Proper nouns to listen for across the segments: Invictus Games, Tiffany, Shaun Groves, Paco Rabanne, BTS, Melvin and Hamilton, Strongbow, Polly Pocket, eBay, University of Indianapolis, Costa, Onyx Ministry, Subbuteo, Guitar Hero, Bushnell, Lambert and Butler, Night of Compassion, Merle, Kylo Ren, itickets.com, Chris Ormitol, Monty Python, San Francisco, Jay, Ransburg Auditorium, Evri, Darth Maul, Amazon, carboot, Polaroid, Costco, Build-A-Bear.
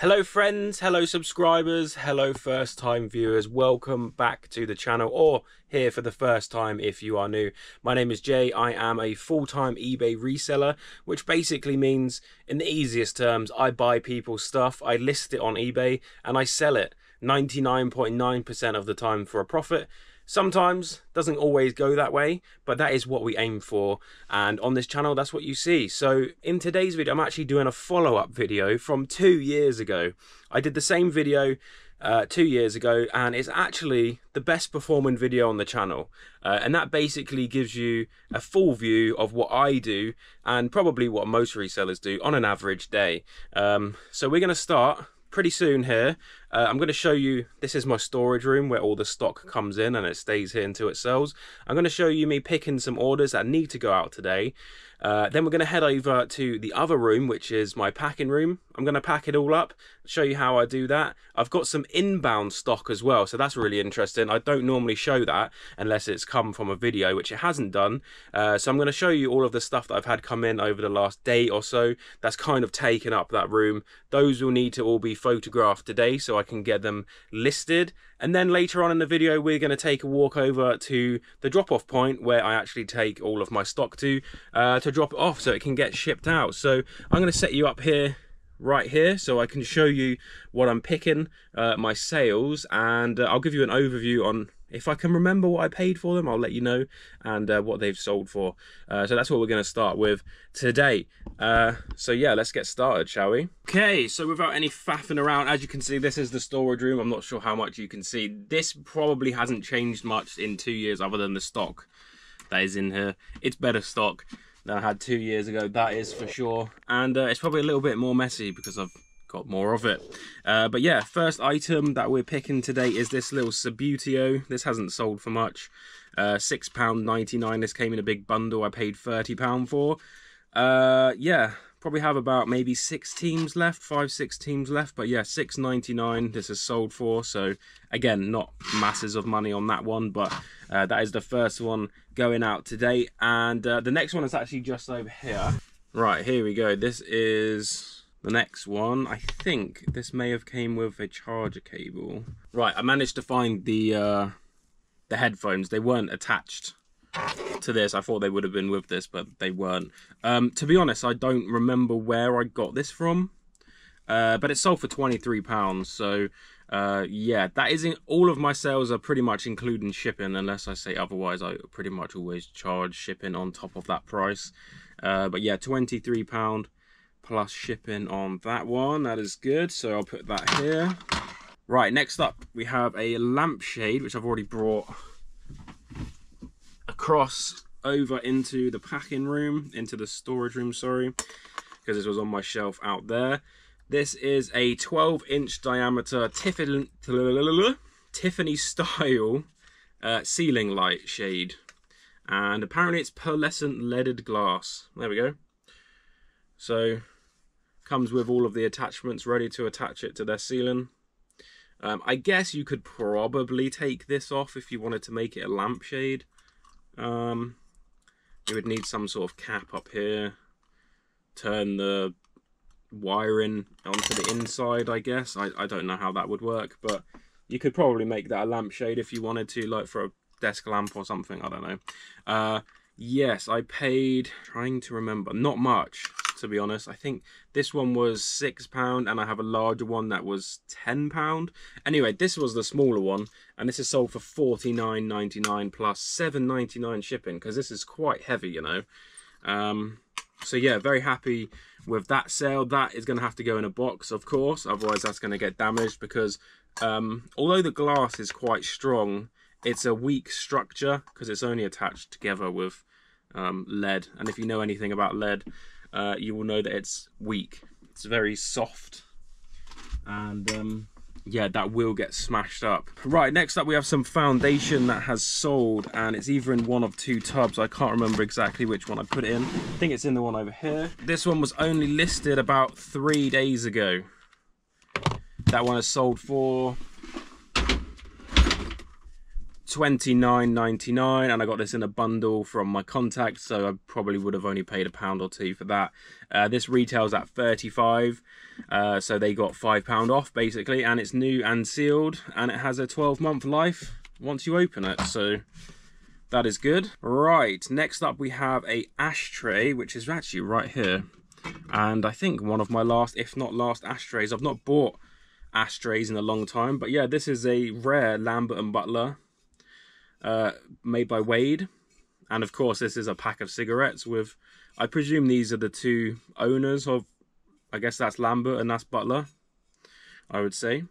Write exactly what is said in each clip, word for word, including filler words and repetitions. Hello friends, hello subscribers, hello first time viewers, welcome back to the channel, or here for the first time if you are new. My name is Jay, I am a full-time eBay reseller, which basically means, in the easiest terms, I buy people's stuff, I list it on eBay, and I sell it ninety-nine point nine percent of the time for a profit. Sometimes, doesn't always go that way, but that is what we aim for, and on this channel that's what you see. So in today's video I'm actually doing a follow-up video from two years ago. I did the same video uh, two years ago, and it's actually the best performing video on the channel, uh, and that basically gives you a full view of what I do and probably what most resellers do on an average day. Um, so we're going to start pretty soon here. uh, I'm going to show you, this is my storage room where all the stock comes in and it stays here until it sells. I'm going to show you me picking some orders that need to go out today. Uh, then we're going to head over to the other room, which is my packing room. I'm going to pack it all up, show you how I do that. I've got some inbound stock as well, so that's really interesting. I don't normally show that unless it's come from a video, which it hasn't done. Uh, so I'm going to show you all of the stuff that I've had come in over the last day or so that's kind of taken up that room. Those will need to all be photographed today so I can get them listed, and then later on in the video we're going to take a walk over to the drop-off point where I actually take all of my stock to uh, to drop it off so it can get shipped out. So I'm going to set you up here right here so I can show you what I'm picking, uh, my sales, and uh, I'll give you an overview on, if I can remember what I paid for them, I'll let you know, and uh, what they've sold for. Uh, so that's what we're going to start with today. Uh, so yeah, let's get started, shall we? Okay, so without any faffing around, as you can see, this is the storage room. I'm not sure how much you can see. This probably hasn't changed much in two years other than the stock that is in here. It's better stock than I had two years ago, that is for sure. And uh, it's probably a little bit more messy because I've got more of it. Uh, but yeah, first item that we're picking today is this little Subbuteo. This hasn't sold for much. Uh, six pounds ninety-nine. This came in a big bundle. I paid thirty pounds for. Uh, yeah, probably have about maybe six teams left, five, six teams left. But yeah, six ninety-nine. This is sold for. So again, not masses of money on that one, but uh, that is the first one going out today. And uh, the next one is actually just over here. Right, here we go. This is the next one. I think this may have came with a charger cable. Right, I managed to find the uh, the headphones. They weren't attached to this. I thought they would have been with this, but they weren't. Um, to be honest, I don't remember where I got this from, uh, but it sold for twenty-three pounds. So uh, yeah, that is in, all of my sales are pretty much including shipping, unless I say otherwise. I pretty much always charge shipping on top of that price. Uh, but yeah, twenty-three pounds. Plus shipping on that one. That is good, so I'll put that here. Right, next up we have a lampshade, which I've already brought across over into the packing room, into the storage room, sorry, because this was on my shelf out there. This is a twelve inch diameter Tiffany, Tiffany style uh, ceiling light shade, and apparently it's pearlescent leaded glass. There we go. So comes with all of the attachments ready to attach it to their ceiling. Um, I guess you could probably take this off if you wanted to make it a lampshade. Um, you would need some sort of cap up here. Turn the wiring onto the inside, I guess. I, I don't know how that would work, but you could probably make that a lampshade if you wanted to, like for a desk lamp or something, I don't know. Uh, yes, I paid, trying to remember, not much, to be honest. I think this one was six pounds, and I have a larger one that was ten pounds. Anyway, this was the smaller one, and this is sold for forty-nine ninety-nine plus seven ninety-nine shipping, because this is quite heavy, you know. Um, so yeah, very happy with that sale. That is going to have to go in a box, of course, otherwise that's going to get damaged, because um, although the glass is quite strong, it's a weak structure because it's only attached together with um, lead. And if you know anything about lead, Uh, you will know that it's weak. It's very soft, and um, yeah, that will get smashed up. Right, next up we have some foundation that has sold, and it's either in one of two tubs. I can't remember exactly which one I put it in. I think it's in the one over here. This one was only listed about three days ago. That one has sold for twenty-nine ninety-nine, and I got this in a bundle from my contact, so I probably would have only paid a pound or two for that. Uh, this retails at thirty-five, uh, so they got five pounds off basically, and it's new and sealed, and it has a twelve month life once you open it, so that is good. Right, next up we have a ashtray, which is actually right here, and I think one of my last, if not last, ashtrays. I've not bought ashtrays in a long time, but yeah, this is a rare Lambert and Butler, uh, made by Wade, and of course this is a pack of cigarettes with, I presume these are the two owners of, I guess that's Lambert and that's Butler, I would say.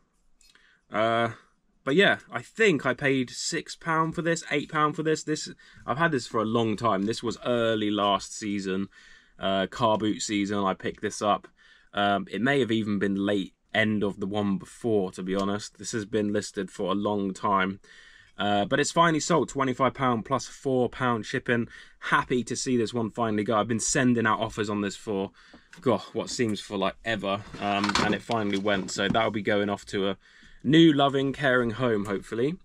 Uh, but yeah, I think I paid six pounds for this, eight pounds for this. This, I've had this for a long time. This was early last season, uh, car boot season, I picked this up. Um, it may have even been late end of the one before, to be honest. This has been listed for a long time, uh, but it's finally sold. Twenty-five pounds plus four pound shipping. Happy to see this one finally go. I've been sending out offers on this for, god, what seems for like ever, um, and it finally went, so that'll be going off to a new loving, caring home, hopefully.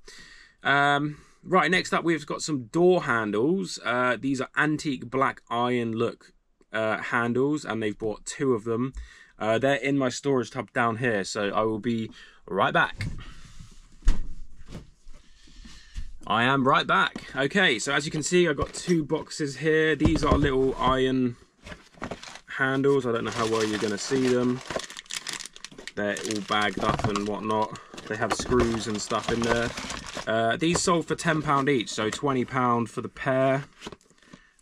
Um, right, next up we've got some door handles. Uh, these are antique black iron look uh, handles, and they've bought two of them. Uh, they're in my storage tub down here, so I will be right back. I am right back. Okay, so as you can see, I've got two boxes here. These are little iron handles. I don't know how well you're going to see them. They're all bagged up and whatnot. They have screws and stuff in there. Uh, these sold for ten pounds each, so twenty pounds for the pair,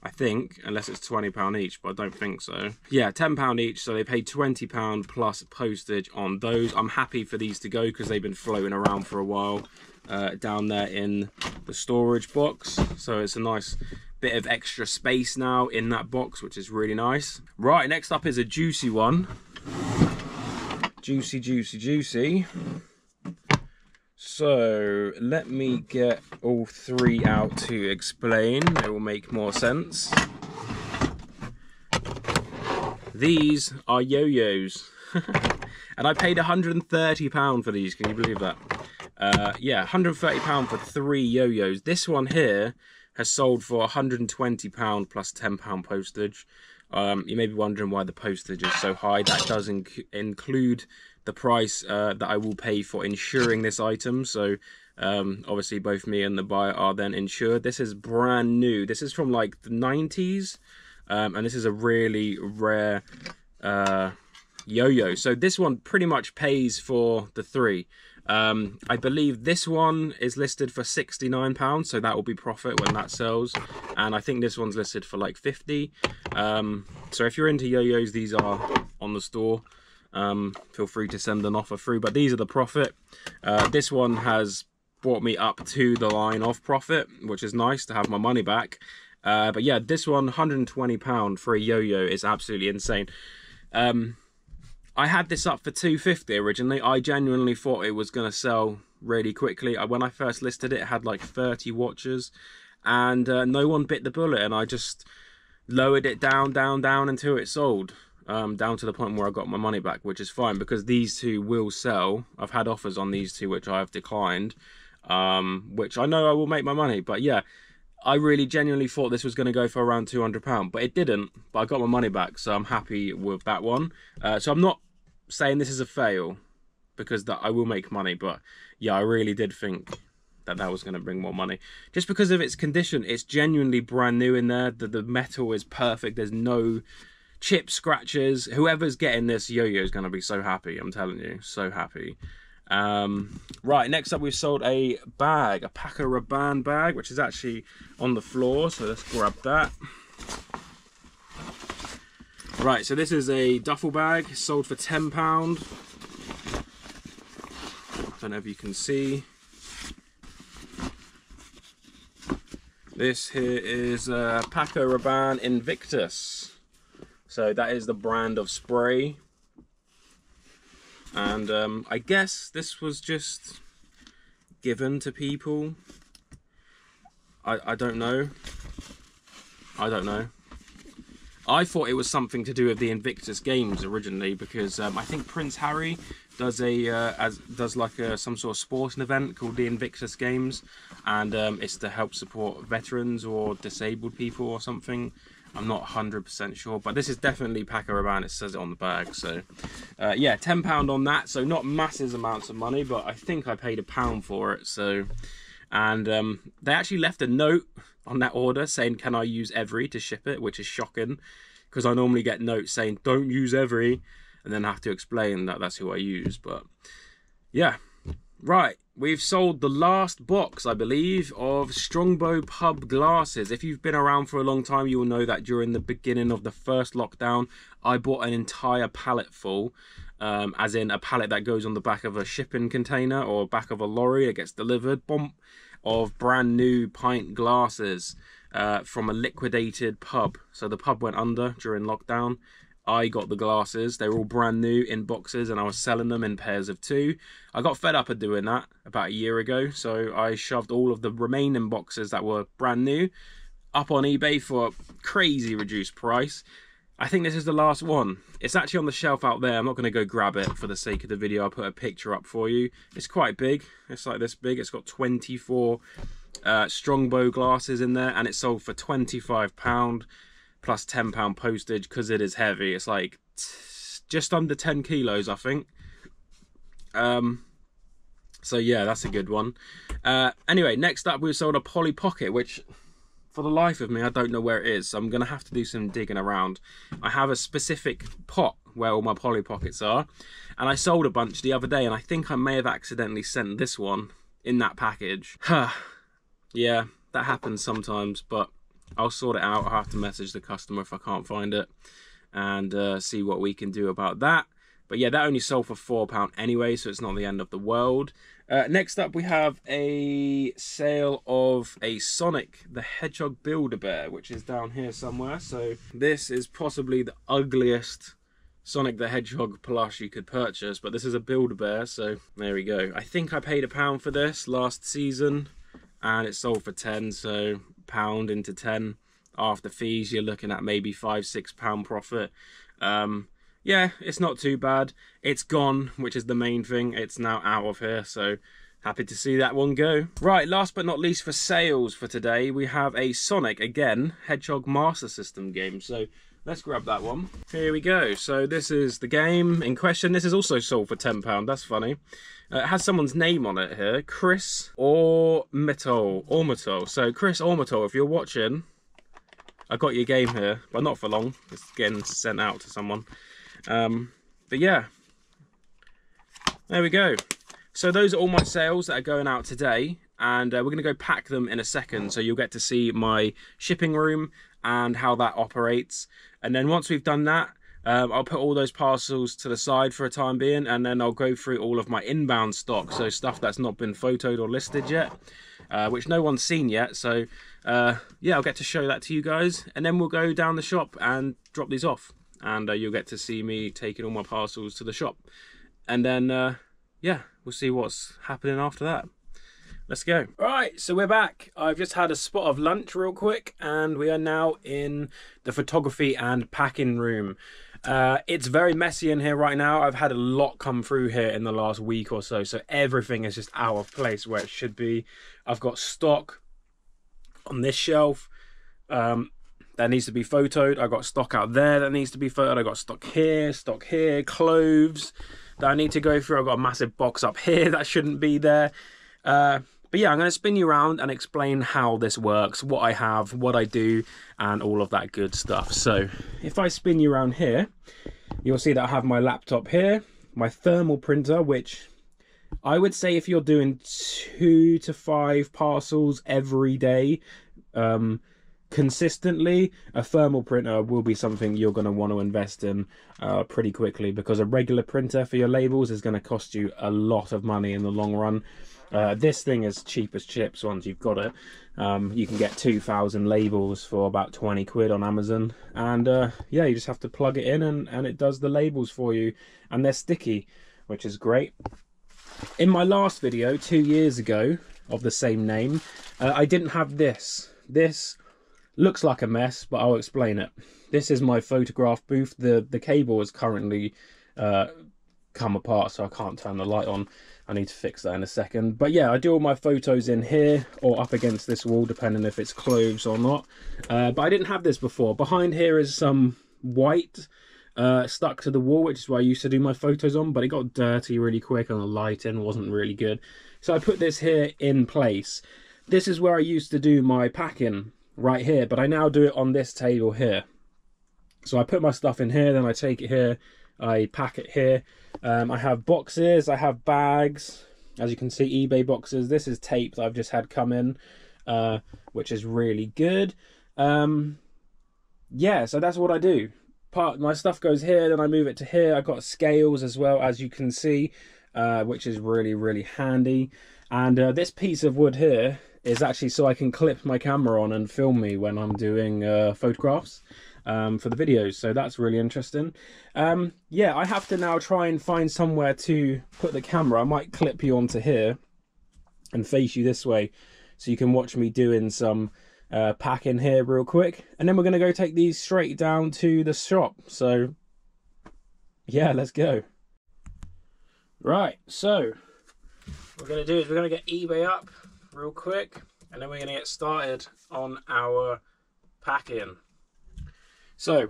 I think, unless it's twenty pounds each, but I don't think so. Yeah, ten pounds each, so they paid twenty pounds plus postage on those. I'm happy for these to go because they've been floating around for a while, uh, down there in the storage box. So it's a nice bit of extra space now in that box, which is really nice. Right, next up is a juicy one. Juicy, juicy, juicy. So let me get all three out to explain. It will make more sense. These are yo-yos. And I paid one hundred and thirty pounds for these. Can you believe that? Uh, yeah, one hundred and thirty pounds for three yo-yos. This one here has sold for one hundred and twenty pounds plus ten pounds postage. Um, you may be wondering why the postage is so high. That does inc include the price uh, that I will pay for insuring this item, so um, obviously both me and the buyer are then insured. This is brand new. This is from like the nineties, um, and this is a really rare uh, yo-yo. So this one pretty much pays for the three. Um, I believe this one is listed for sixty-nine pounds, so that will be profit when that sells. And I think this one's listed for like fifty. Um, so if you're into yo-yos, these are on the store. Um, feel free to send an offer through, but these are the profit. Uh, this one has brought me up to the line of profit, which is nice to have my money back. Uh, but yeah, this one, one hundred and twenty pounds for a yo-yo is absolutely insane. Um, I had this up for two hundred and fifty pounds originally. I genuinely thought it was going to sell really quickly. I, when I first listed it, it had like thirty watchers, and uh, no one bit the bullet, and I just lowered it down, down, down until it sold. Um, down to the point where I got my money back, which is fine because these two will sell. I've had offers on these two which I have declined, um, which I know I will make my money. But yeah, I really genuinely thought this was going to go for around two hundred pounds, but it didn't. But I got my money back, so I'm happy with that one. Uh, so I'm not saying this is a fail because that I will make money, but yeah, I really did think that that was going to bring more money. Just because of its condition, it's genuinely brand new in there. The, the metal is perfect. There's no chip scratches. Whoever's getting this yo-yo is going to be so happy, I'm telling you, so happy. Um, right, next up we've sold a bag, a Paco Rabanne bag, which is actually on the floor, so let's grab that. Right, so this is a duffel bag, sold for ten pounds. I don't know if you can see. This here is a Paco Rabanne Invictus. So that is the brand of spray, and um, I guess this was just given to people. I, I don't know, I don't know. I thought it was something to do with the Invictus Games originally because um, I think Prince Harry does a uh, as does like a, some sort of sporting event called the Invictus Games, and um, it's to help support veterans or disabled people or something. I'm not one hundred percent sure, but this is definitely Paco Rabanne. It says it on the bag, so uh, yeah, ten pound on that. So not massive amounts of money, but I think I paid a pound for it. So, and um, they actually left a note on that order saying, "Can I use Evri to ship it?" Which is shocking, because I normally get notes saying, "Don't use Evri," and then I have to explain that that's who I use. But yeah, right. We've sold the last box, I believe, of Strongbow pub glasses. If you've been around for a long time, you will know that during the beginning of the first lockdown, I bought an entire pallet full, um, as in a pallet that goes on the back of a shipping container or back of a lorry that gets delivered, bomp, of brand new pint glasses uh, from a liquidated pub. So the pub went under during lockdown. I got the glasses, they were all brand new in boxes, and I was selling them in pairs of two. I got fed up of doing that about a year ago, so I shoved all of the remaining boxes that were brand new up on eBay for a crazy reduced price. I think this is the last one. It's actually on the shelf out there. I'm not going to go grab it for the sake of the video. I'll put a picture up for you. It's quite big. It's like this big. It's got twenty-four uh, Strongbow glasses in there, and it sold for twenty-five pounds. Plus ten pound postage, because it is heavy. It's like just under ten kilos, I think. Um, so yeah, that's a good one. Uh, anyway, next up we sold a Polly Pocket, which for the life of me, I don't know where it is. So I'm going to have to do some digging around. I have a specific pot where all my Polly Pockets are. And I sold a bunch the other day, and I think I may have accidentally sent this one in that package. Yeah, that happens sometimes, but I'll sort it out. I'll have to message the customer if I can't find it and uh, see what we can do about that. But yeah, that only sold for four pounds anyway, so it's not the end of the world. Uh, next up, we have a sale of a Sonic the Hedgehog Build-A-Bear, which is down here somewhere. So this is possibly the ugliest Sonic the Hedgehog plush you could purchase, but this is a Build-A-Bear, so there we go. I think I paid a pound for this last season, and it sold for ten, so pound into ten after fees, you're looking at maybe five six pound profit. Um yeah, it's not too bad. It's gone, which is the main thing. It's now out of here, so happy to see that one go. Right, last but not least for sales for today, we have a Sonic again Hedgehog Master System game, so let's grab that one. Here we go. So this is the game in question. This is also sold for ten pounds. That's funny. Uh, it has someone's name on it here. Chris Ormitol. Ormitol. So Chris Ormitol, if you're watching, I got your game here, but not for long. It's getting sent out to someone. Um, but yeah, there we go. So those are all my sales that are going out today. And uh, we're going to go pack them in a second, so you'll get to see my shipping room and how that operates. And then once we've done that, um, I'll put all those parcels to the side for a time being, and then I'll go through all of my inbound stock, so stuff that's not been photoed or listed yet, uh, which no one's seen yet. So uh, yeah, I'll get to show that to you guys, and then we'll go down the shop and drop these off, and uh, you'll get to see me taking all my parcels to the shop. And then uh, yeah, we'll see what's happening after that. Let's go. All right, so we're back. I've just had a spot of lunch real quick, and we are now in the photography and packing room. Uh, it's very messy in here right now. I've had a lot come through here in the last week or so, so everything is just out of place where it should be. I've got stock on this shelf um, that needs to be photoed. I've got stock out there that needs to be photoed. I've got stock here, stock here, clothes that I need to go through. I've got a massive box up here that shouldn't be there. Uh, But yeah, I'm going to spin you around and explain how this works, what I have, what I do, and all of that good stuff. So if I spin you around here, you'll see that I have my laptop here, my thermal printer, which I would say if you're doing two to five parcels every day um, consistently, a thermal printer will be something you're going to want to invest in uh, pretty quickly, because a regular printer for your labels is going to cost you a lot of money in the long run. Uh, this thing is cheap as chips once you've got it. Um, you can get two thousand labels for about twenty quid on Amazon. And uh, yeah, you just have to plug it in and, and it does the labels for you. And they're sticky, which is great. In my last video, two years ago, of the same name, uh, I didn't have this. This looks like a mess, but I'll explain it. This is my photograph booth. The, the cable is currently... Uh, come apart, so I can't turn the light on. I need to fix that in a second. But yeah, I do all my photos in here or up against this wall, depending if it's clothes or not. Uh, but I didn't have this before. Behind here is some white uh, stuck to the wall, which is where I used to do my photos on, but it got dirty really quick and the lighting wasn't really good. So I put this here in place. This is where I used to do my packing, right here, but I now do it on this table here. So I put my stuff in here, then I take it here, I pack it here. Um, I have boxes, I have bags, as you can see, eBay boxes. This is tape that I've just had come in, uh, which is really good. Um, yeah, so that's what I do. Part my stuff goes here, then I move it to here. I've got scales as well, as you can see, uh, which is really, really handy. And uh, this piece of wood here is actually so I can clip my camera on and film me when I'm doing uh, photographs. Um, for the videos, so that's really interesting. Um, yeah, I have to now try and find somewhere to put the camera. I might clip you onto here and face you this way so you can watch me doing some uh, packing here real quick, and then we're going to go take these straight down to the shop. So yeah, let's go. Right, so what we're going to do is we're going to get eBay up real quick and then we're going to get started on our packing. So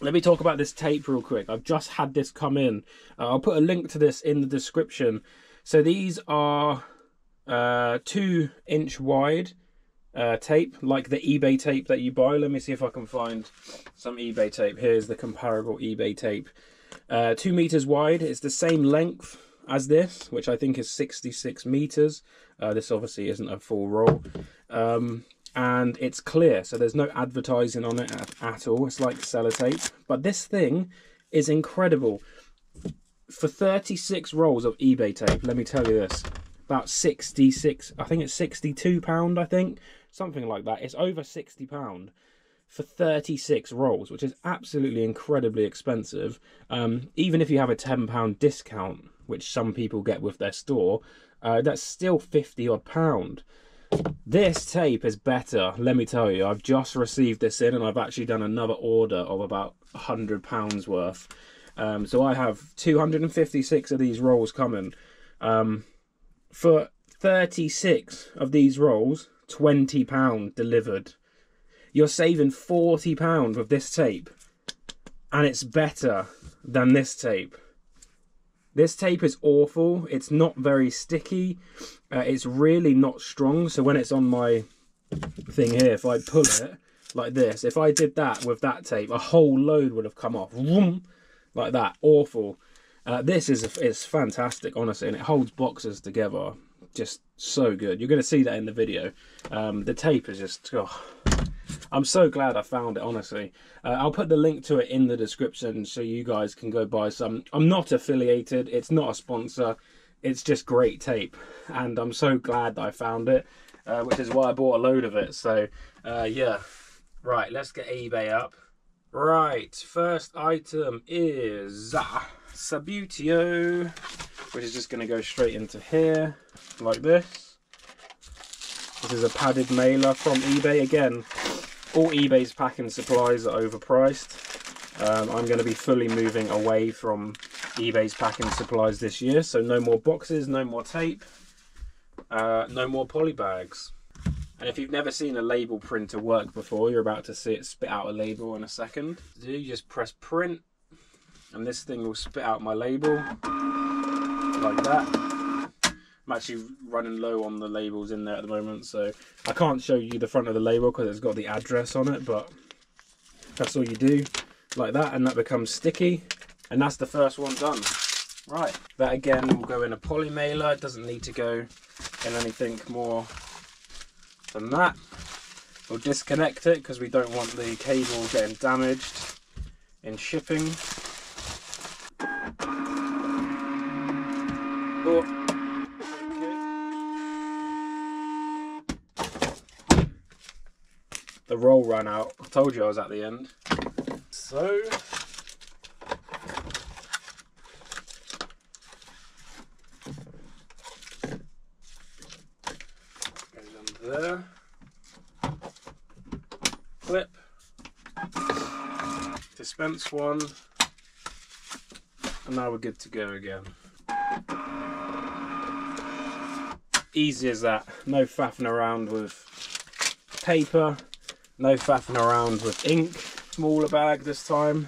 let me talk about this tape real quick. I've just had this come in. Uh, I'll put a link to this in the description. So these are uh, two inch wide uh, tape, like the eBay tape that you buy. Let me see if I can find some eBay tape. Here's the comparable eBay tape. Uh, two meters wide. It's the same length as this, which I think is sixty-six meters. Uh, this obviously isn't a full roll. Um, and it's clear, so there's no advertising on it at, at all. It's like sellotape, but this thing is incredible. For thirty-six rolls of eBay tape, let me tell you this, about sixty-six, I think it's sixty-two pound, I think, something like that. It's over sixty pound for thirty-six rolls, which is absolutely incredibly expensive. Um, even if you have a ten pound discount, which some people get with their store, uh, that's still fifty odd pound. This tape is better, let me tell you. I've just received this in and I've actually done another order of about one hundred pounds worth. Um, so I have two hundred fifty-six of these rolls coming. Um, for thirty-six of these rolls, twenty pound delivered. You're saving forty pound with this tape. And it's better than this tape. This tape is awful. It's not very sticky. Uh, it's really not strong. So when it's on my thing here, if I pull it like this, if I did that with that tape, a whole load would have come off. Vroom, like that. Awful. Uh, this is, is fantastic, honestly. And it holds boxes together. Just so good. You're going to see that in the video. Um, the tape is just... Oh. I'm so glad I found it, honestly. Uh, I'll put the link to it in the description so you guys can go buy some. I'm not affiliated. It's not a sponsor. It's just great tape. And I'm so glad that I found it, uh, which is why I bought a load of it. So, uh, yeah. Right, let's get eBay up. Right, first item is uh, Subbuteo, which is just going to go straight into here, like this. This is a padded mailer from eBay again. All eBay's packing supplies are overpriced. Um, I'm going to be fully moving away from eBay's packing supplies this year. So no more boxes, no more tape, uh, no more poly bags. And if you've never seen a label printer work before, you're about to see it spit out a label in a second. So you just press print and this thing will spit out my label like that. I'm actually running low on the labels in there at the moment, so I can't show you the front of the label because it's got the address on it, but that's all you do, like that, and that becomes sticky, and that's the first one done. Right, that again will go in a poly mailer. It doesn't need to go in anything more than that. We'll disconnect it because we don't want the cable getting damaged in shipping. Oh. The roll ran out. I told you I was at the end. So goes under there. Clip. Dispense one. And now we're good to go again. Easy as that. No faffing around with paper. No faffing around with ink. Smaller bag this time.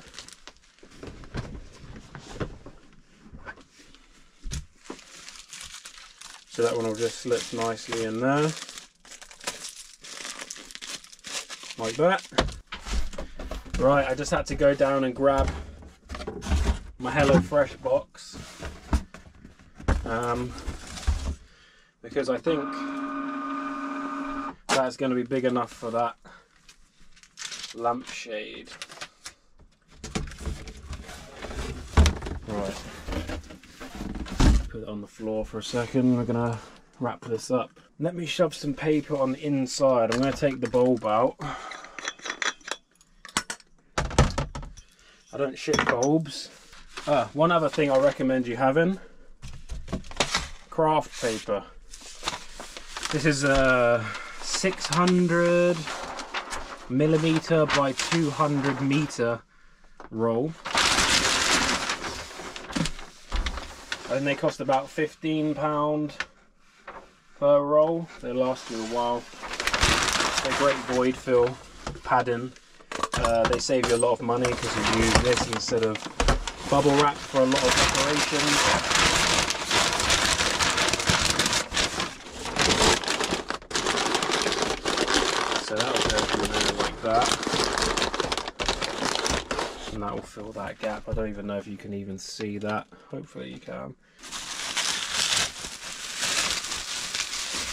So that one will just slip nicely in there. Like that. Right, I just had to go down and grab my HelloFresh box. Um, because I think that's going to be big enough for that lampshade. Right, put it on the floor for a second. We're gonna wrap this up. Let me shove some paper on the inside. I'm gonna take the bulb out. I don't ship bulbs. Ah, one other thing I recommend you having: craft paper. This is a six hundred millimeter by two hundred meter roll, and they cost about fifteen pounds per roll. They last you a while. They're great void fill padding. Uh, they save you a lot of money because you use this instead of bubble wrap for a lot of decorations. So that'll go through there like that, and that will fill that gap. I don't even know if you can even see that. Hopefully you can.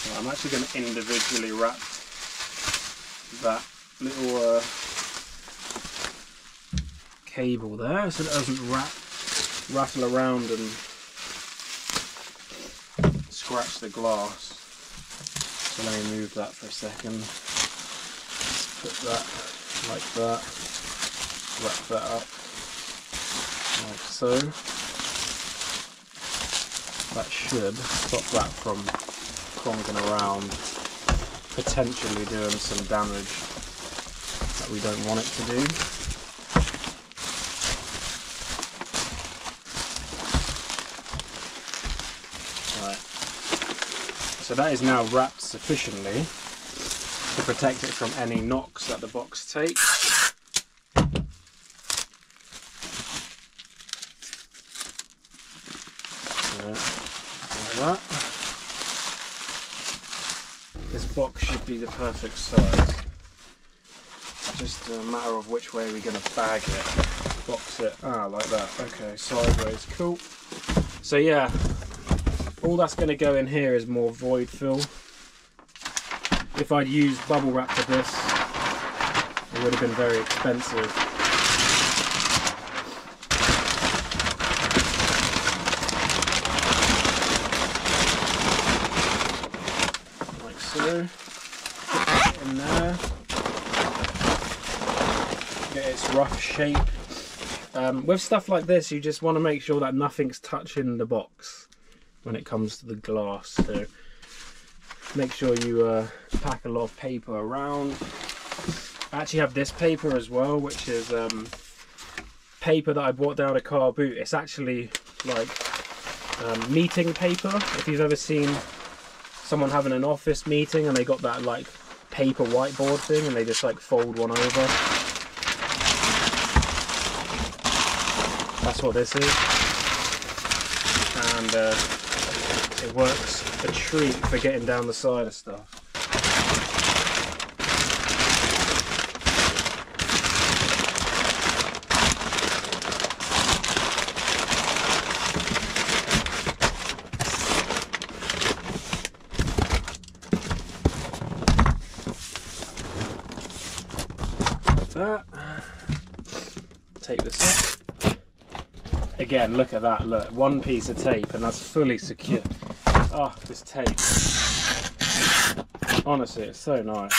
Well, I'm actually going to individually wrap that little uh, cable there so it doesn't wrap, rattle around and scratch the glass. So let me move that for a second. Put that like that, wrap that up like so. That should stop that from clonking around, potentially doing some damage that we don't want it to do. Right. So that is now wrapped sufficiently to protect it from any knocks that the box takes. So, like that. This box should be the perfect size. It's just a matter of which way we're going to bag it, box it, ah, like that. Okay, sideways, cool. So yeah, all that's going to go in here is more void fill. If I'd used bubble wrap for this, it would have been very expensive. Like so. Put it in there. Get its rough shape. Um, with stuff like this, you just want to make sure that nothing's touching the box when it comes to the glass. So make sure you uh, pack a lot of paper around. I actually have this paper as well, which is um, paper that I bought down a car boot. It's actually like um, meeting paper. If you've ever seen someone having an office meeting and they got that like paper whiteboard thing and they just like fold one over. That's what this is. And uh, it works a treat for getting down the side of stuff. Like that. Take this up. Again, look at that, look. One piece of tape and that's fully secure. Oh, this tape. Honestly, it's so nice.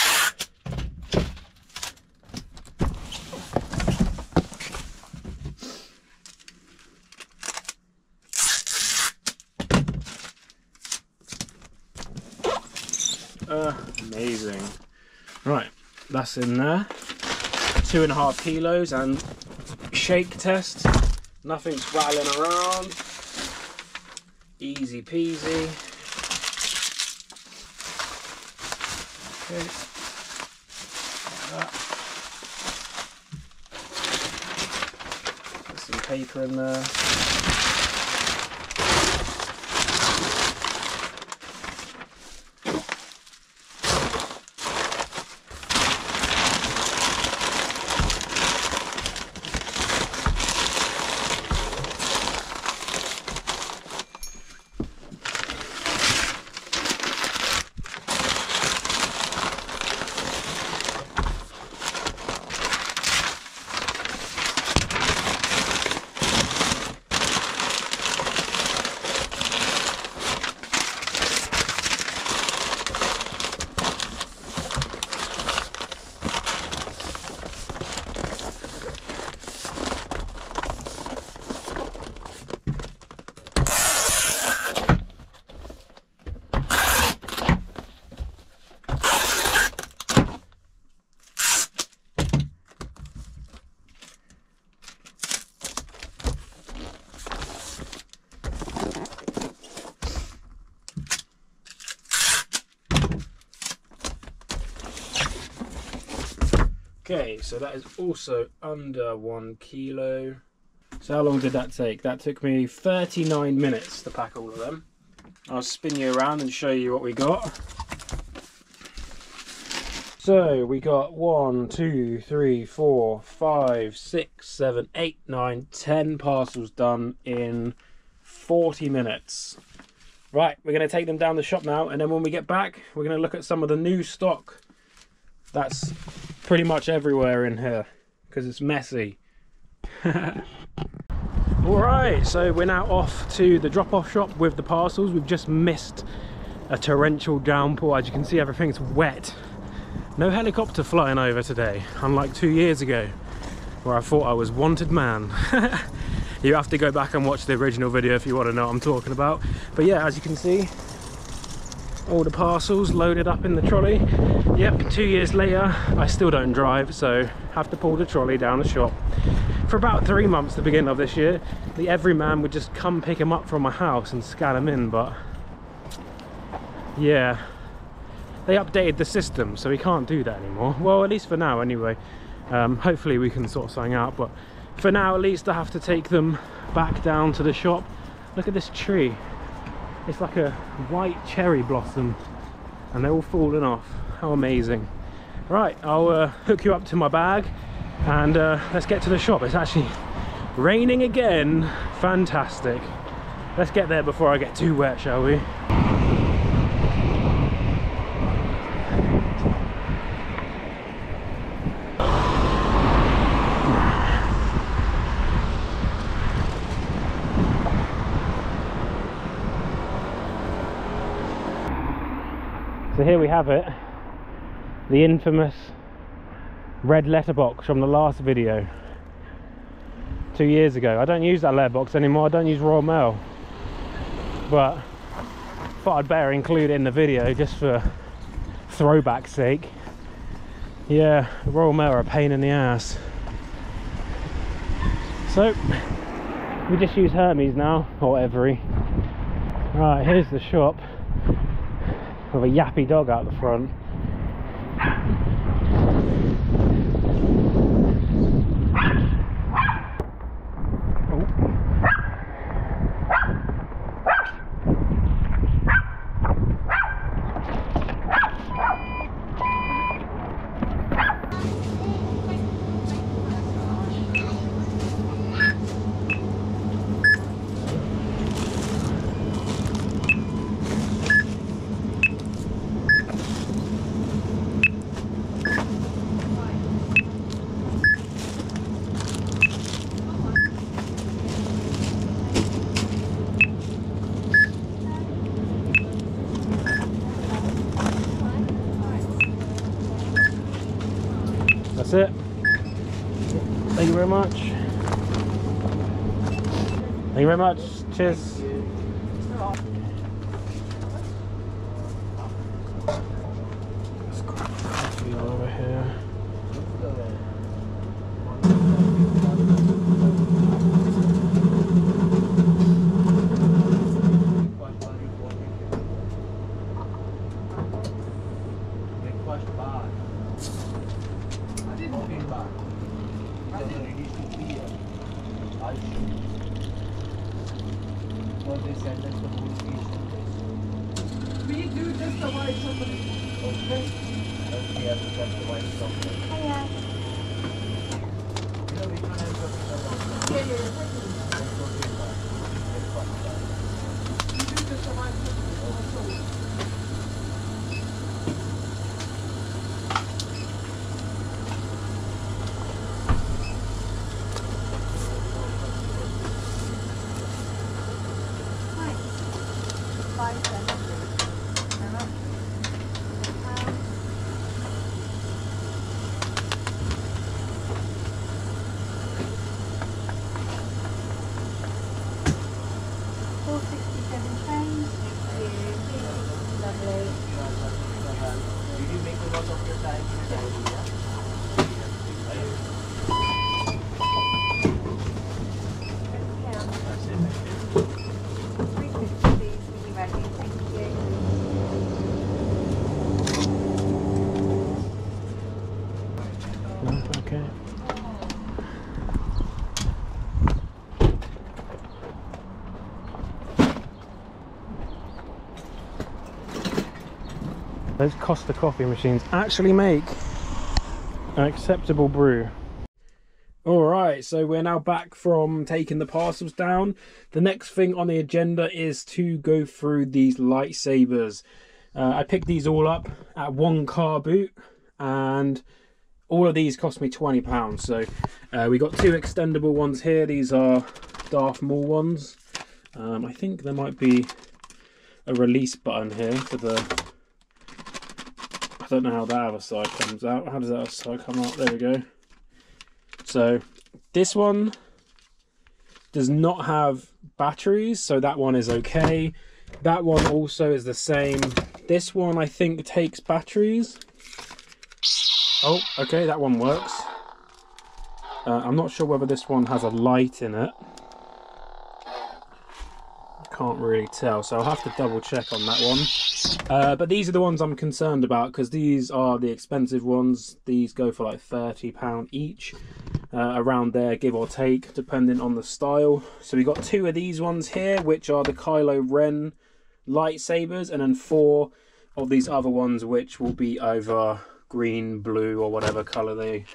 Uh, amazing. Right, that's in there. Two and a half kilos and shake test. Nothing's rattling around. Easy peasy. Okay. Put some paper in there. Okay, so that is also under one kilo. So how long did that take? That took me thirty-nine minutes to pack all of them. I'll spin you around and show you what we got. So we got one, two, three, four, five, six, seven, eight, nine, ten parcels done in forty minutes. Right, we're gonna take them down the shop now, and then when we get back, we're gonna look at some of the new stock that's pretty much everywhere in here because it's messy. Alright, so we're now off to the drop-off shop with the parcels. We've just missed a torrential downpour. As you can see, everything's wet. No helicopter flying over today, unlike two years ago where I thought I was wanted man. You have to go back and watch the original video if you want to know what I'm talking about. But yeah, as you can see, all the parcels loaded up in the trolley. Yep, two years later, I still don't drive, so have to pull the trolley down the shop. For about three months, the beginning of this year, the everyman would just come pick him up from my house and scan him in, but yeah, they updated the system, so we can't do that anymore. Well, at least for now, anyway. Um, hopefully we can sort something out, but for now, at least I have to take them back down to the shop. Look at this tree. It's like a white cherry blossom, and they're all falling off. How amazing. Right, I'll uh, hook you up to my bag and uh, let's get to the shop. It's actually raining again. Fantastic. Let's get there before I get too wet, shall we? So here we have it. The infamous red letterbox from the last video two years ago. I don't use that letterbox anymore. I don't use Royal Mail, but thought I'd better include it in the video just for throwback's sake. Yeah, Royal Mail are a pain in the ass. So we just use Hermes now, or Evri. Right, here's the shop with a yappy dog out the front. That's it. Thank you very much. Thank you very much. Cheers. Let's grab coffee over here. the white chocolate. Okay. Let's see after that's the white chocolate. Oh, yeah. You know, we don't have chocolate. Yeah, yeah, yeah. You do just the white chocolate. Those Costa coffee machines actually make an acceptable brew. All right, so we're now back from taking the parcels down. The next thing on the agenda is to go through these lightsabers. Uh, I picked these all up at one car boot, and all of these cost me twenty pounds. So uh, we got two extendable ones here. These are Darth Maul ones. Um, I think there might be a release button here for the... I don't know how that other side comes out. How does that other side come out? There we go. So this one does not have batteries, so that one is okay. That one also is the same. This one I think takes batteries. Oh, okay, that one works. Uh, I'm not sure whether this one has a light in it. Can't really tell, so I'll have to double check on that one. Uh, but these are the ones I'm concerned about, because these are the expensive ones. These go for like thirty pounds each, uh, around there, give or take, depending on the style. So we got two of these ones here, which are the Kylo Ren lightsabers, and then four of these other ones, which will be over green, blue, or whatever color they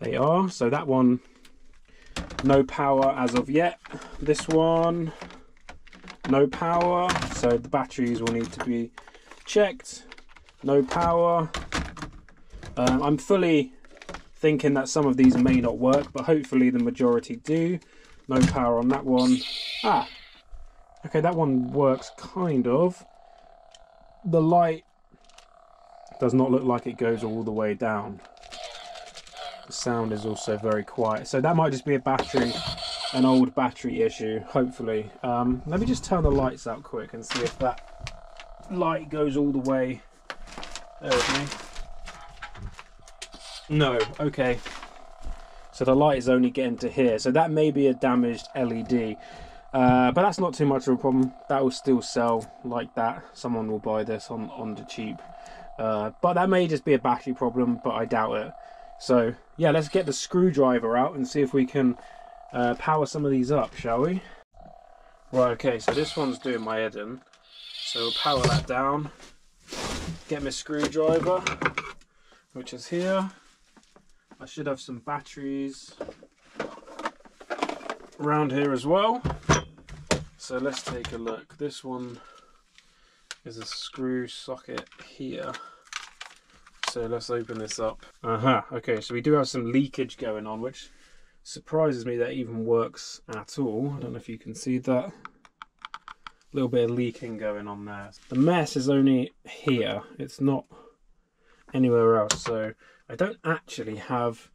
they are. So that one, no power as of yet. This one, no power, so the batteries will need to be checked. No power. Um, I'm fully thinking that some of these may not work, but hopefully the majority do. No power on that one. Ah, okay, that one works kind of. The light does not look like it goes all the way down. The sound is also very quiet, so that might just be a battery. An old battery issue, hopefully. Um, let me just turn the lights out quick and see if that light goes all the way. There with me. No, okay. So the light is only getting to here. So that may be a damaged L E D. Uh, but that's not too much of a problem. That will still sell like that. Someone will buy this on, on the cheap. Uh, but that may just be a battery problem, but I doubt it. So yeah, let's get the screwdriver out and see if we can Uh, power some of these up, shall we? Right, okay, so this one's doing my head in. So we'll power that down. Get my screwdriver, which is here. I should have some batteries around here as well. So let's take a look. This one is a screw socket here. So let's open this up. Uh-huh, okay, so we do have some leakage going on, which surprises me that even works at all. I don't know if you can see that. A little bit of leaking going on there. The mess is only here. It's not anywhere else. So I don't actually have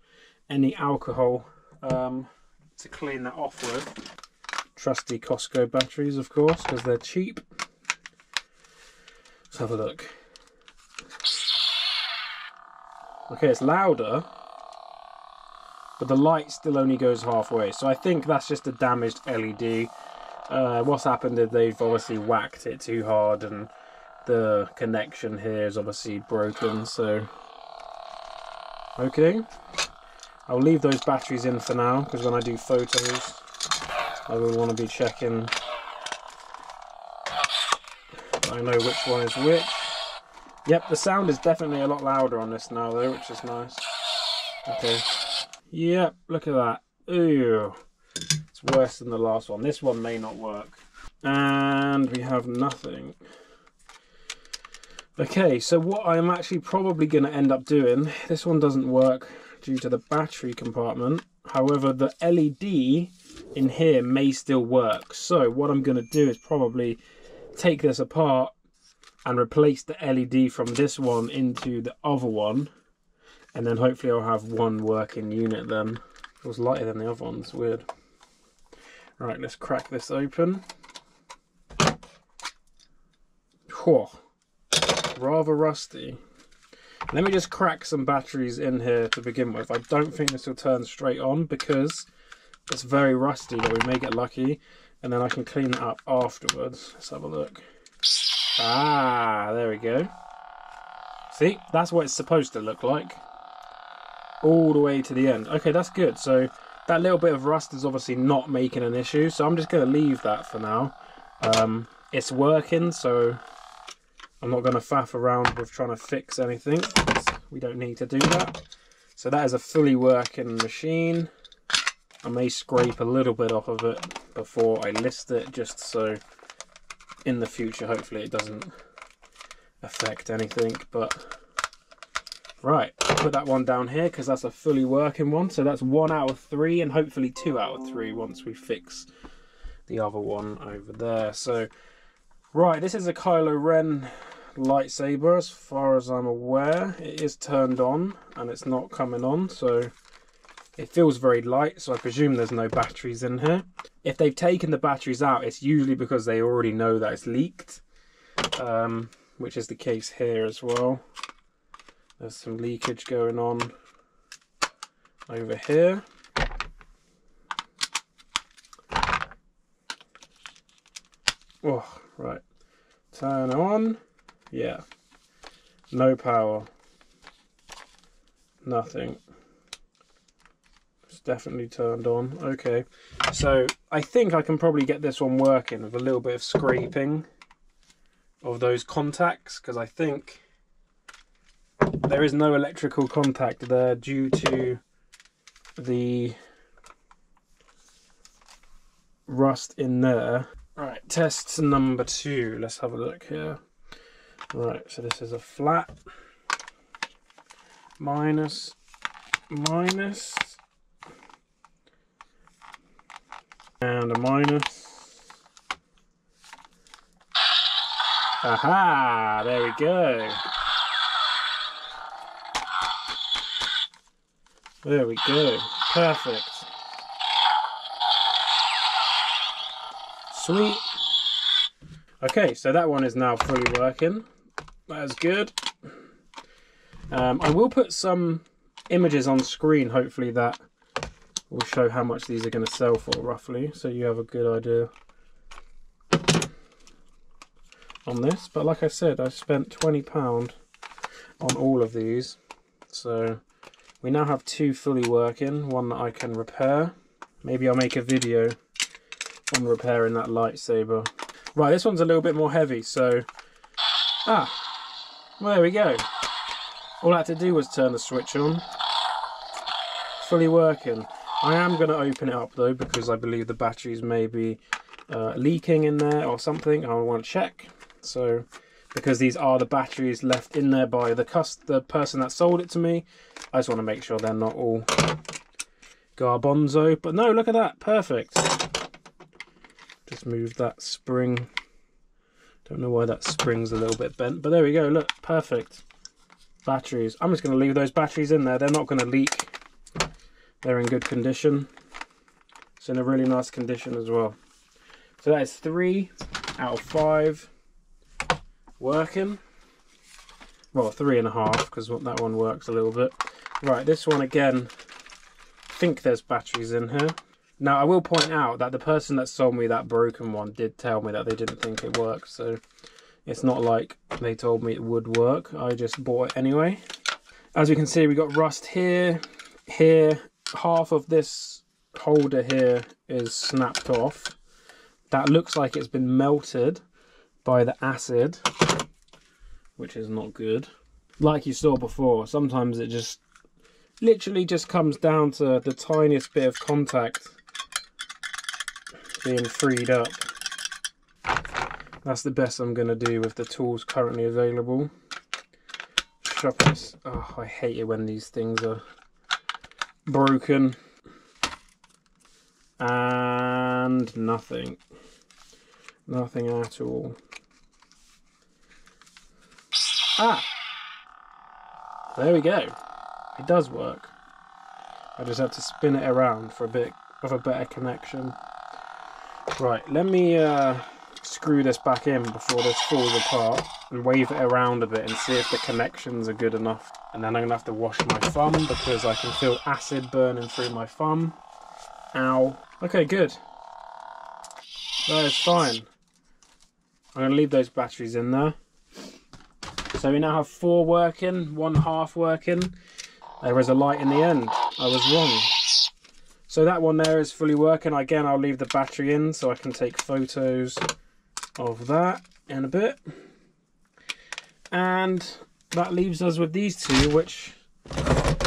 any alcohol um, to clean that off with. Trusty Costco batteries, of course, because they're cheap. Let's have a look. Okay, it's louder, but the light still only goes halfway. So I think that's just a damaged L E D. Uh, what's happened is they've obviously whacked it too hard, and the connection here is obviously broken, so. Okay. I'll leave those batteries in for now, because when I do photos, I will want to be checking so I know which one is which. Yep, the sound is definitely a lot louder on this now though, which is nice. Okay. Yep, look at that. Ooh. It's worse than the last one. This one may not work. And we have nothing. Okay, so what I'm actually probably going to end up doing, this one doesn't work due to the battery compartment. However, the L E D in here may still work. So what I'm going to do is probably take this apart and replace the L E D from this one into the other one. And then hopefully I'll have one working unit then. It was lighter than the other one, it's weird. Right, let's crack this open. Whoa. Rather rusty. Let me just crack some batteries in here to begin with. I don't think this will turn straight on because it's very rusty, but we may get lucky. And then I can clean it up afterwards. Let's have a look. Ah, there we go. See, that's what it's supposed to look like. All the way to the end. Okay, that's good. So that little bit of rust is obviously not making an issue. So I'm just going to leave that for now. Um, it's working, so I'm not going to faff around with trying to fix anything. We don't need to do that. So that is a fully working machine. I may scrape a little bit off of it before I list it, just so in the future, hopefully it doesn't affect anything. But right, put that one down here because that's a fully working one. So that's one out of three and hopefully two out of three once we fix the other one over there. So right, this is a Kylo Ren lightsaber as far as I'm aware. It is turned on and it's not coming on, so it feels very light, so I presume there's no batteries in here. If they've taken the batteries out, it's usually because they already know that it's leaked, um, which is the case here as well. There's some leakage going on over here. Oh, right. Turn on. Yeah. No power. Nothing. It's definitely turned on. Okay. So I think I can probably get this one working with a little bit of scraping of those contacts, because I think there is no electrical contact there due to the rust in there. Right, test number two. Let's have a look here. Right, so this is a flat. Minus, minus. And a minus. Aha, there we go. There we go, perfect. Sweet. Okay, so that one is now fully working. That is good. Um, I will put some images on screen, hopefully that will show how much these are going to sell for roughly, so you have a good idea on this. But like I said, I spent twenty pounds on all of these, so we now have two fully working, one that I can repair. Maybe I'll make a video on repairing that lightsaber. Right, this one's a little bit more heavy, so ah, well there we go. All I had to do was turn the switch on. Fully working. I am going to open it up though because I believe the batteries may be uh, leaking in there or something. I want to check. So because these are the batteries left in there by the cust the person that sold it to me, I just want to make sure they're not all garbanzo. But no, look at that, perfect. Just move that spring. Don't know why that spring's a little bit bent, but there we go, look, perfect. Batteries. I'm just going to leave those batteries in there. They're not going to leak. They're in good condition. It's in a really nice condition as well. So that is three out of five working. Well, three and a half, because that one works a little bit. Right, this one again, I think there's batteries in here. Now, I will point out that the person that sold me that broken one did tell me that they didn't think it worked, so it's not like they told me it would work. I just bought it anyway. As you can see, we got rust here, here. Half of this holder here is snapped off. That looks like it's been melted. by the acid, which is not good. Like you saw before, sometimes it just literally just comes down to the tiniest bit of contact being freed up. That's the best I'm going to do with the tools currently available. Shove this. Oh, I hate it when these things are broken. And nothing. Nothing at all. Ah! There we go. It does work. I just have to spin it around for a bit of a better connection. Right, let me uh, screw this back in before this falls apart and wave it around a bit and see if the connections are good enough. And then I'm going to have to wash my thumb because I can feel acid burning through my thumb. Ow. Okay, good. That is fine. I'm going to leave those batteries in there. So we now have four working, one half working. There is a light in the end. I was wrong. So that one there is fully working. Again, I'll leave the battery in so I can take photos of that in a bit. And that leaves us with these two, which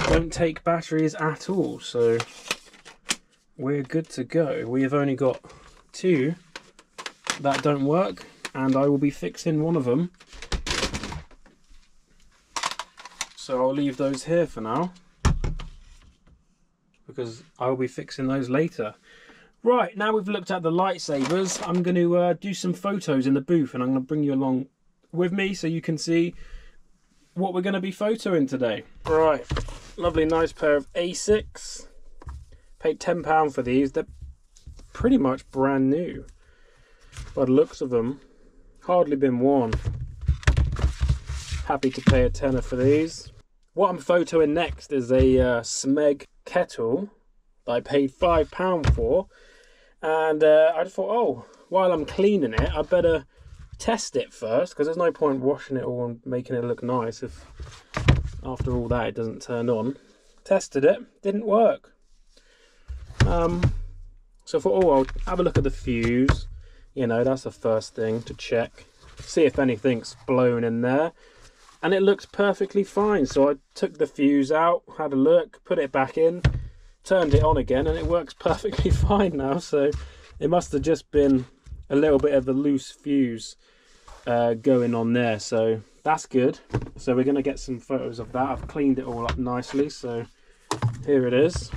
don't take batteries at all. So we're good to go. We have only got two that don't work, and I will be fixing one of them. So I'll leave those here for now, because I'll be fixing those later. Right, now we've looked at the lightsabers, I'm going to uh, do some photos in the booth, and I'm going to bring you along with me so you can see what we're going to be photoing today. Right, lovely nice pair of A six. Paid ten pounds for these. They're pretty much brand new by the looks of them. Hardly been worn. Happy to pay a tenner for these. What I'm photoing next is a uh, Smeg kettle that I paid five pounds for. And uh, I just thought, oh, while I'm cleaning it, I better test it first, because there's no point washing it all and making it look nice if after all that it doesn't turn on. Tested it, didn't work. Um, so for all, I'll have a look at the fuse. You know, that's the first thing to check. See if anything's blown in there. And it looks perfectly fine. So I took the fuse out, had a look, put it back in, turned it on again, and it works perfectly fine now. So it must have just been a little bit of the loose fuse uh, going on there. So that's good. So we're going to get some photos of that. I've cleaned it all up nicely. So here it is.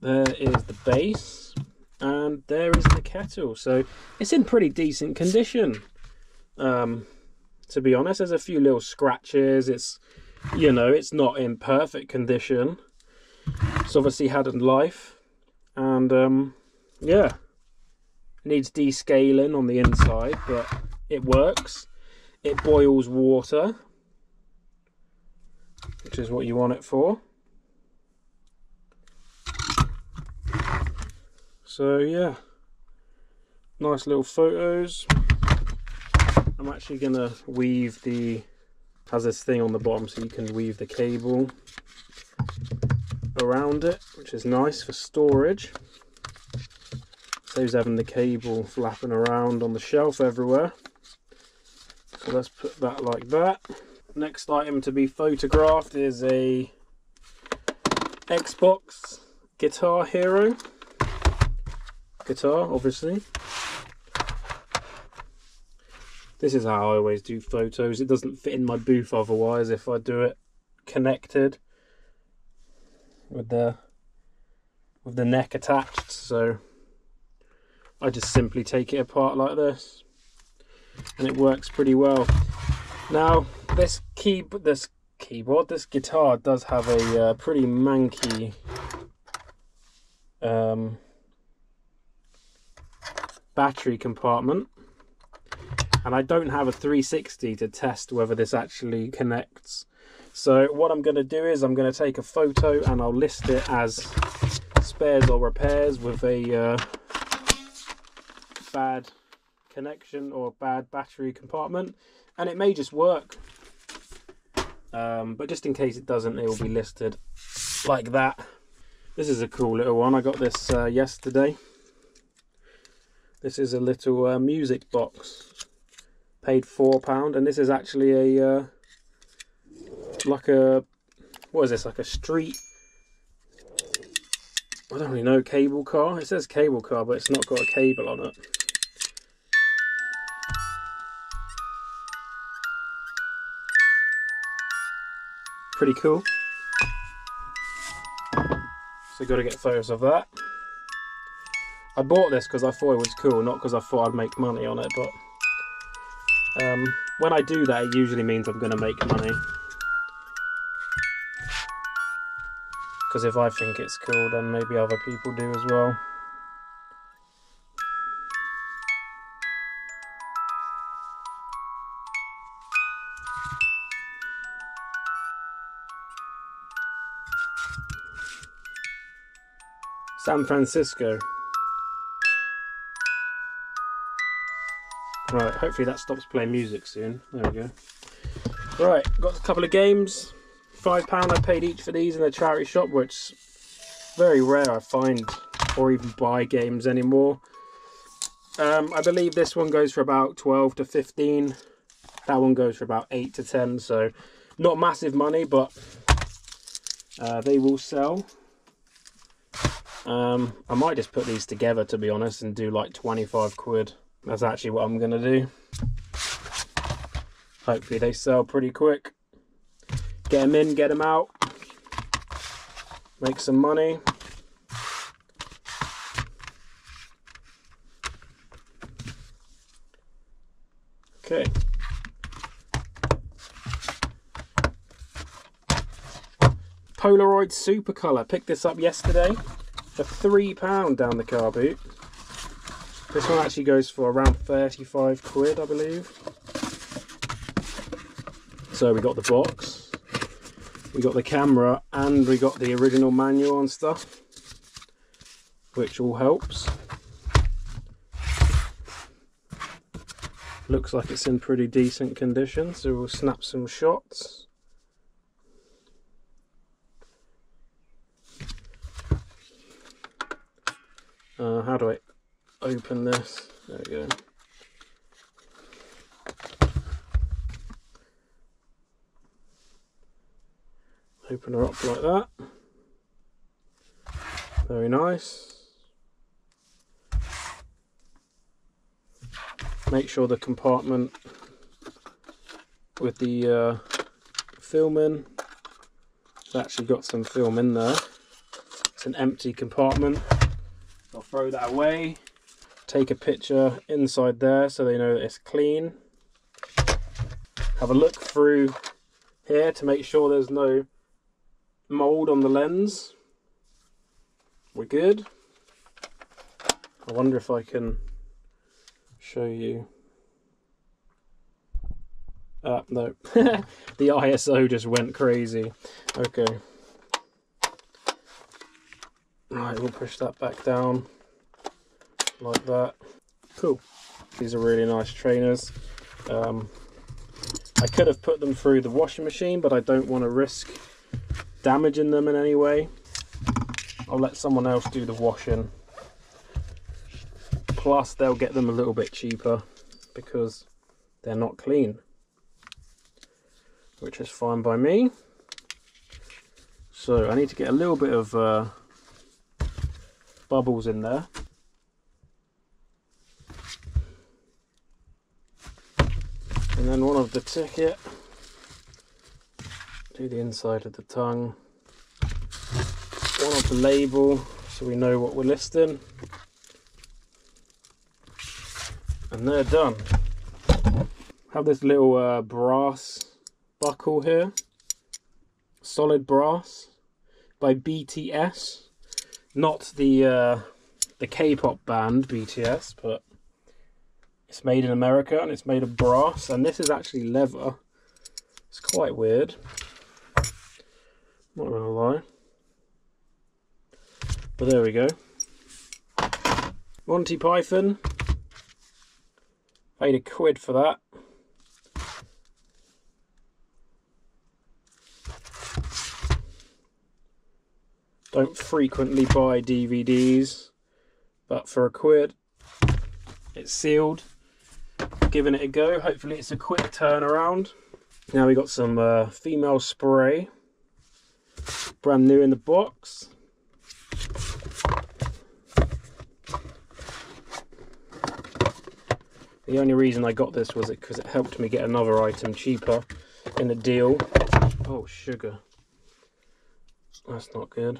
There is the base, and there is the kettle. So it's in pretty decent condition, um, to be honest. There's a few little scratches. It's, you know, it's not in perfect condition. It's obviously had a life, and um, yeah, needs descaling on the inside, but it works. It boils water, which is what you want it for. So yeah, nice little photos. I'm actually gonna weave the, has this thing on the bottom so you can weave the cable around it, which is nice for storage. Saves having the cable flapping around on the shelf everywhere. So let's put that like that. Next item to be photographed is a Xbox Guitar Hero. Guitar, obviously. This is how I always do photos. It doesn't fit in my booth otherwise if I do it connected with the with the neck attached, so I just simply take it apart like this, and it works pretty well. Now this key this keyboard this guitar does have a uh, pretty manky um battery compartment, and I don't have a three sixty to test whether this actually connects. So what I'm going to do is I'm going to take a photo and I'll list it as spares or repairs with a uh, bad connection or bad battery compartment, and it may just work, um, but just in case it doesn't, it will be listed like that. This is a cool little one. I got this uh, yesterday. This is a little uh, music box. Paid four pounds, and this is actually a uh, like a what is this? Like a street. I don't really know, cable car. It says cable car, but it's not got a cable on it. Pretty cool. So got to get photos of that. I bought this because I thought it was cool, not because I thought I'd make money on it, but um, when I do that, it usually means I'm going to make money. Because if I think it's cool, then maybe other people do as well. San Francisco. Right, hopefully that stops playing music soon. There we go. Right, got a couple of games. five pounds I paid each for these in a charity shop, which is very rare I find or even buy games anymore. Um, I believe this one goes for about twelve to fifteen. That one goes for about eight to ten, so not massive money, but uh, they will sell. Um, I might just put these together, to be honest, and do like twenty-five quid. That's actually what I'm gonna do. Hopefully they sell pretty quick. Get them in, get them out. Make some money. Okay. Polaroid Supercolor. Picked this up yesterday for three pounds down the car boot. This one actually goes for around thirty-five quid, I believe. So we got the box, we got the camera, and we got the original manual and stuff, which all helps. Looks like it's in pretty decent condition, so we'll snap some shots. Uh, how do I open this? There we go. Open her up like that. Very nice. Make sure the compartment with the uh, film in. It's actually got some film in there. It's an empty compartment. I'll throw that away. Take a picture inside there so they know that it's clean. Have a look through here to make sure there's no mold on the lens. We're good. I wonder if I can show you. Ah, no. The I S O just went crazy. Okay. Right, we'll push that back down like that. Cool. These are really nice trainers. Um, I could have put them through the washing machine, but I don't want to risk damaging them in any way. I'll let someone else do the washing. Plus, they'll get them a little bit cheaper because they're not clean, which is fine by me. So I need to get a little bit of uh, bubbles in there. And then one of the ticket, do the inside of the tongue, one of the label so we know what we're listing, and they're done. Have this little uh, brass buckle here, solid brass by B T S, not the uh, the K-pop band B T S, but it's made in America and it's made of brass, and this is actually leather. It's quite weird, not gonna lie. But there we go. Monty Python. Paid a quid for that. Don't frequently buy D V Ds, but for a quid, it's sealed, giving it a go. Hopefully it's a quick turnaround. Now we got some uh, female spray, brand new in the box. The only reason I got this was because it helped me get another item cheaper in the deal. Oh, sugar. That's not good.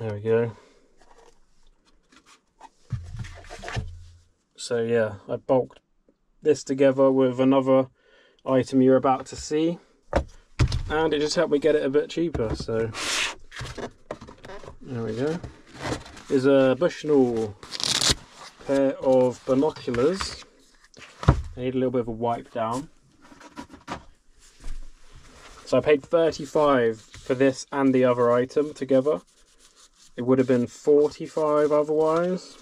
There we go. So yeah, I bulked this together with another item you're about to see. And it just helped me get it a bit cheaper, so... There we go. There's a Bushnell pair of binoculars. I need a little bit of a wipe down. So I paid thirty-five for this and the other item together. It would have been forty-five otherwise.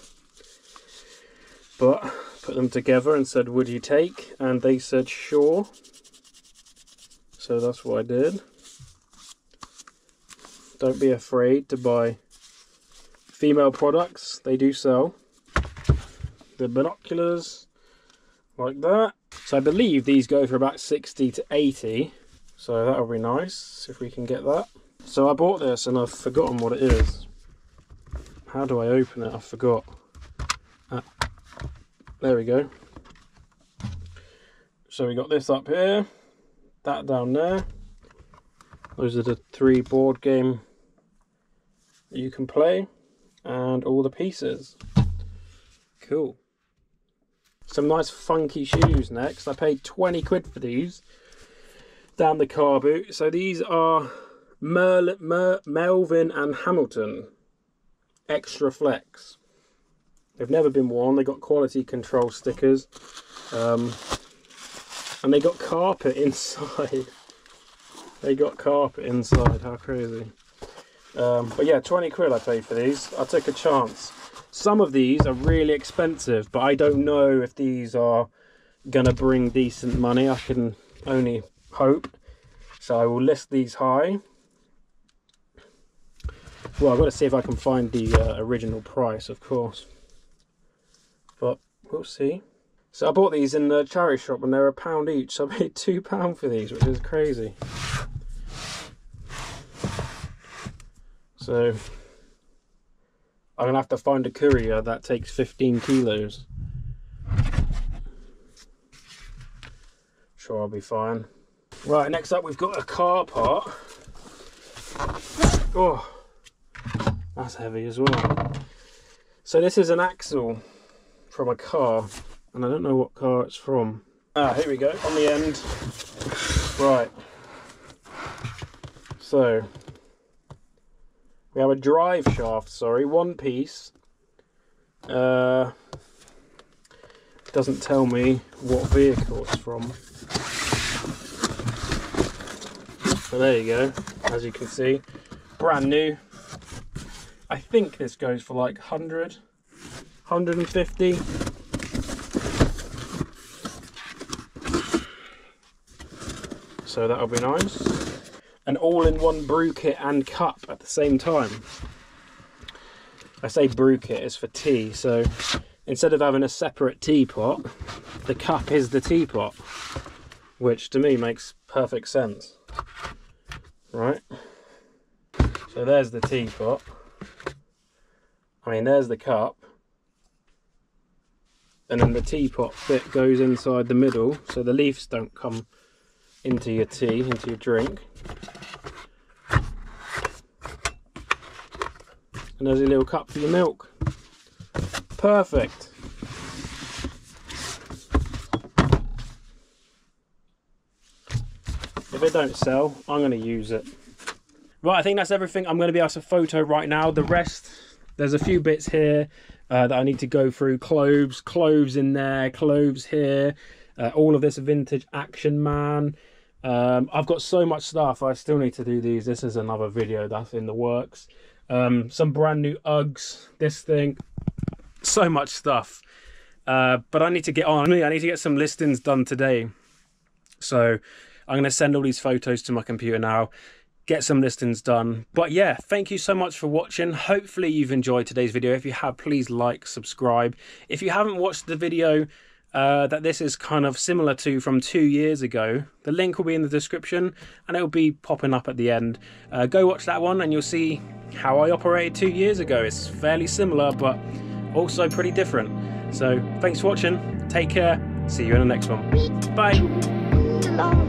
But put them together and said, would you take? And they said, sure. So that's what I did. Don't be afraid to buy female products. They do sell. The binoculars, like that. So I believe these go for about sixty to eighty. So that'll be nice if we can get that. So I bought this and I've forgotten what it is. How do I open it? I forgot. Ah, there we go. So we got this up here, that down there. Those are the three board game that you can play and all the pieces. Cool. Some nice funky shoes next. I paid twenty quid for these down the car boot. So these are Merle, Mer, Melvin and Hamilton Extra Flex. They've never been worn. They got quality control stickers, um, and they got carpet inside. They got carpet inside. How crazy! Um, but yeah, twenty quid I paid for these. I took a chance. Some of these are really expensive, but I don't know if these are gonna bring decent money. I can only hope. So I will list these high. Well, I've got to see if I can find the uh, original price, of course. But we'll see. So I bought these in the charity shop and they're a pound each. So I paid two pounds for these, which is crazy. So I'm going to have to find a courier that takes fifteen kilos. Sure, I'll be fine. Right, next up we've got a car part. Oh, that's heavy as well. So this is an axle from a car, and I don't know what car it's from. Ah, here we go, on the end. Right. So, we have a drive shaft, sorry, one piece. Uh, doesn't tell me what vehicle it's from. So there you go, as you can see, brand new. I think this goes for like a hundred, a hundred and fifty. So that'll be nice. An all-in-one brew kit and cup at the same time. I say brew kit, it's for tea, so instead of having a separate teapot, the cup is the teapot, which to me makes perfect sense. Right, so there's the teapot, I mean there's the cup, and then the teapot bit goes inside the middle so the leaves don't come into your tea, into your drink. And there's a little cup for your milk. Perfect. If it don't sell, I'm going to use it. Right, I think that's everything. I'm going to be able to photo right now. The rest, there's a few bits here uh, that I need to go through. Clothes, clothes in there, clothes here. Uh, all of this vintage Action Man. Um, I've got so much stuff. I still need to do these. This is another video that's in the works. Um, some brand new Uggs. This thing. So much stuff. Uh, but I need to get on. I need to get some listings done today. So... I'm going to send all these photos to my computer now, get some listings done. But yeah, thank you so much for watching. Hopefully you've enjoyed today's video. If you have, please like, subscribe. If you haven't watched the video uh, that this is kind of similar to from two years ago, the link will be in the description and it will be popping up at the end. Uh, go watch that one and you'll see how I operated two years ago. It's fairly similar, but also pretty different. So thanks for watching. Take care. See you in the next one. Bye.